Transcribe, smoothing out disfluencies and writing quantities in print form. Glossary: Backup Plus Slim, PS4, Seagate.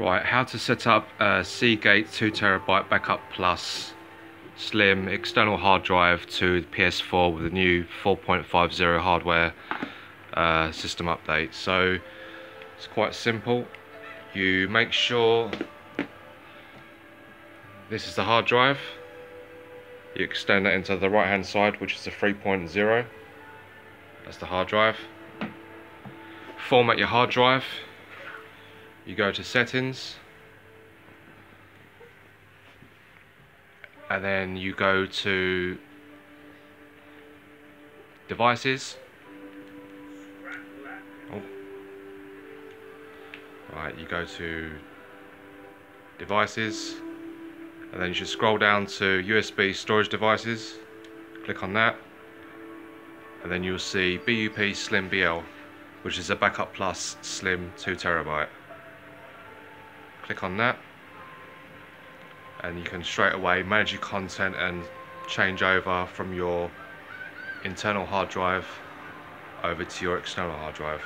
Right, how to set up a Seagate 2TB Backup Plus Slim external hard drive to the PS4 with the new 4.50 hardware system update. So it's quite simple. You make sure this is the hard drive. You extend that into the right hand side, which is the 3.0. That's the hard drive. Format your hard drive. You go to settings, and then you go to devices. Oh. Right, you go to devices, and then you should scroll down to USB storage devices. Click on that, and then you'll see BUP Slim BL, which is a Backup Plus Slim 2TB. Click on that, and you can straight away manage your content and change over from your internal hard drive over to your external hard drive.